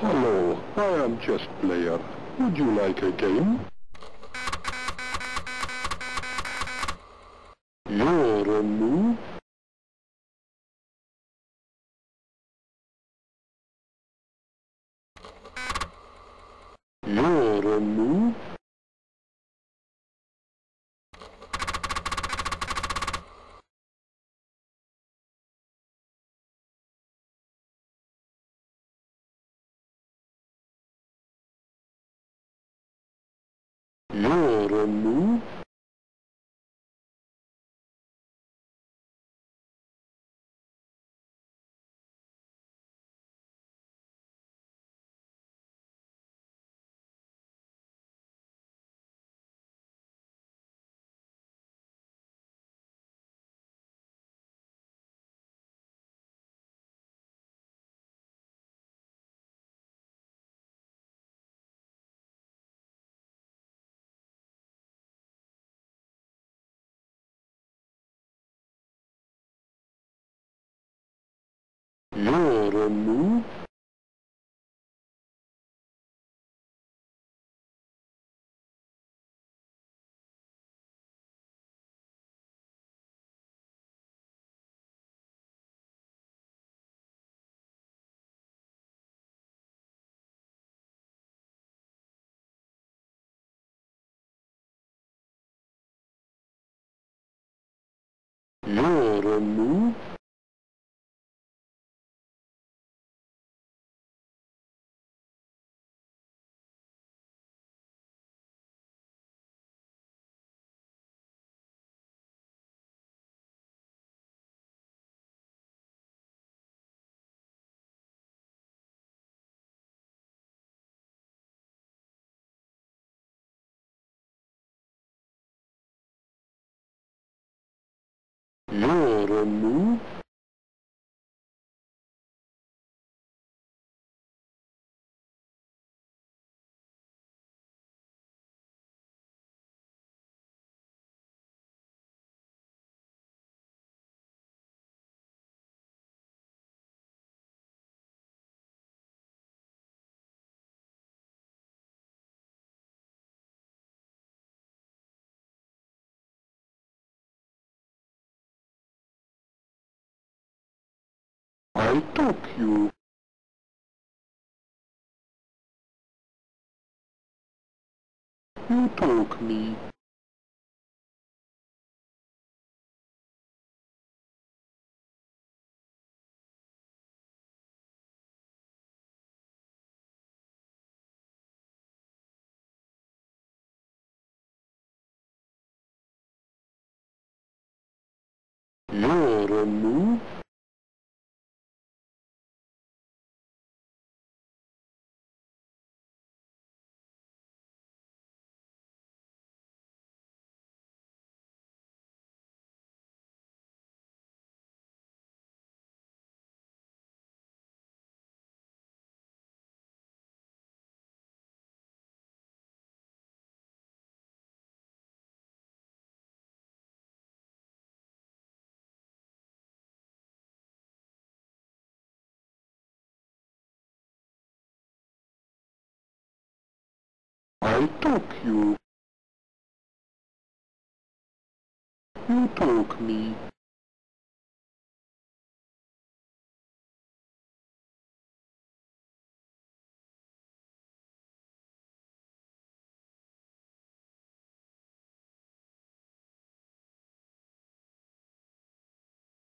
Hello, I am Chess Player. Would you like a game? Your move? Your move? Your move? Your move? Your move? Your move? I took you. You took me. Your move? I took you. You took me.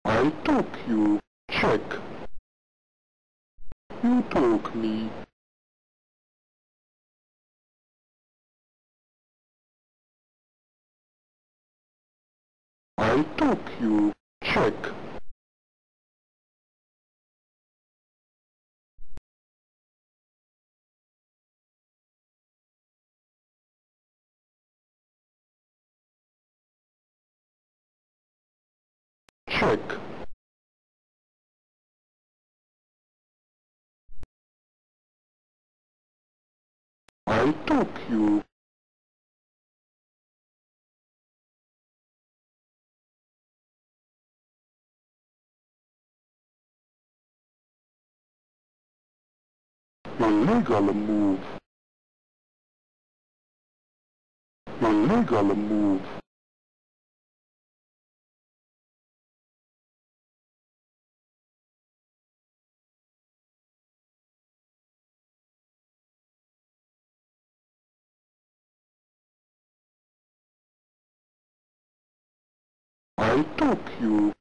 I took you. Check. You took me. I took you. Check. Check. I took you. My leg on the move. You're a move. You're a move.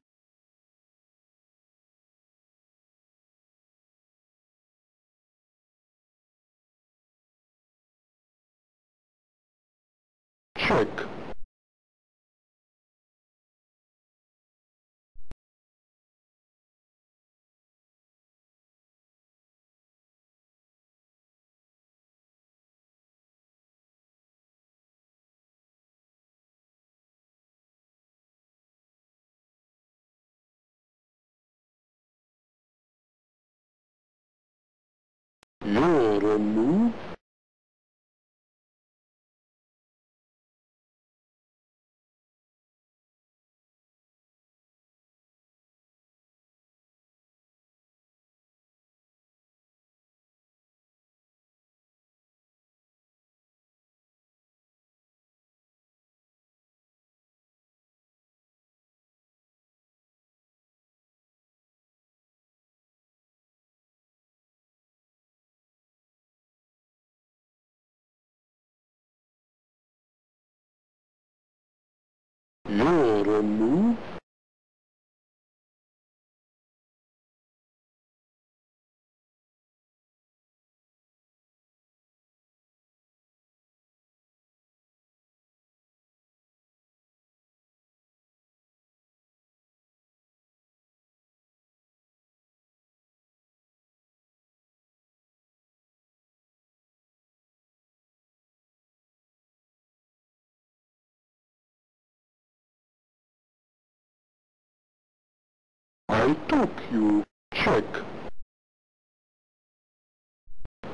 I took you, check.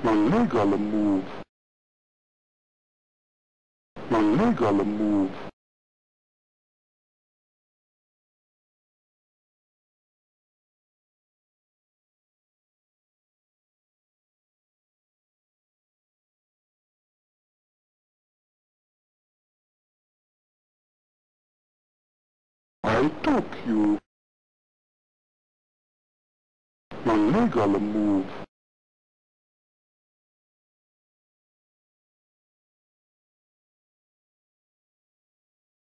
My leg on the move. I took you. My leg on the move. I took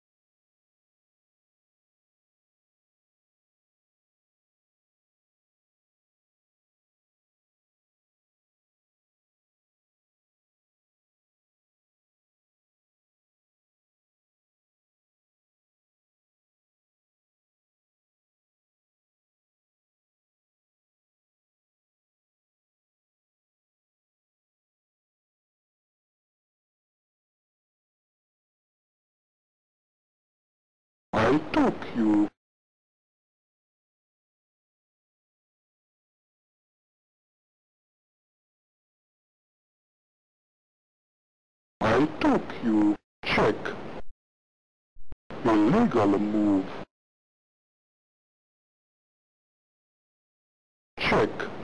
you. I took you. Check. My leg on the move. Check.